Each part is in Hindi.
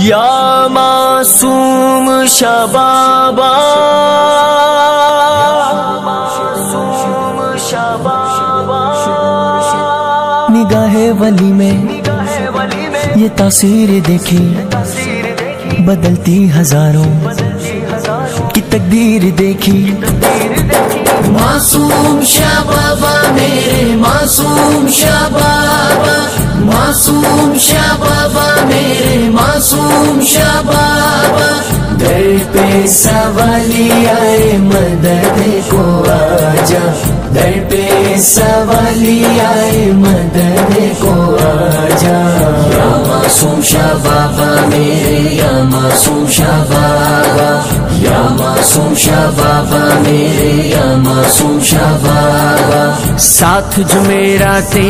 या मासूम शबाबा निगाहे वली में ये तासीर देखी, बदलती हजारों की तकदीर देखी। मासूम शबाबा मेरे मासूम शबाबा, मासूम शबाबा मेरे मासूम शबाबा, दर पे सवाली आए मदद को आजा, दर पे सवाली आए मदद को आजा। या मासूम शबाबा मेरे या मासूम शबाबा, या मासूम शबाबा मेरे या मासूम शबाबा। साथ जुमेराते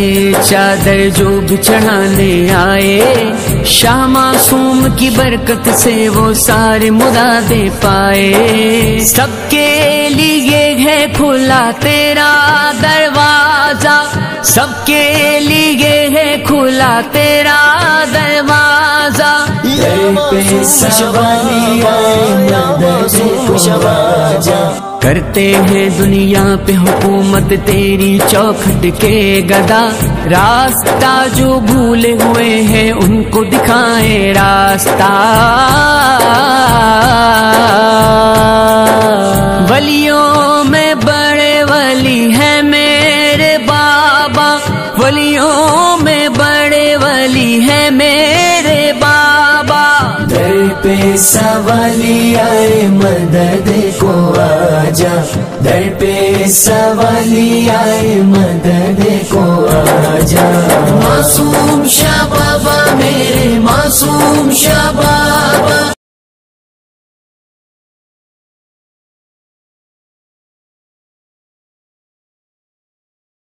चादर जो बिछड़ाने आए, शाह मासूम की बरकत से वो सारे मुरादें पाए। सबके लिए है खुला तेरा दरवाजा, सबके लिए है खुला तेरा दरवाजा। करते हैं दुनिया पे हुकूमत तेरी चौखट के गदा, रास्ता जो भूले हुए हैं उनको दिखाए रास्ता। वलियों में बड़े वली है मेरे बाबा, वलियों में बड़े वली है मेरे बाबा, दर पे सवाली आए मदद को आजा, दर पे सवाली आए मदद को आजा। मासूम शाह बाबा मेरे मासूम शाह।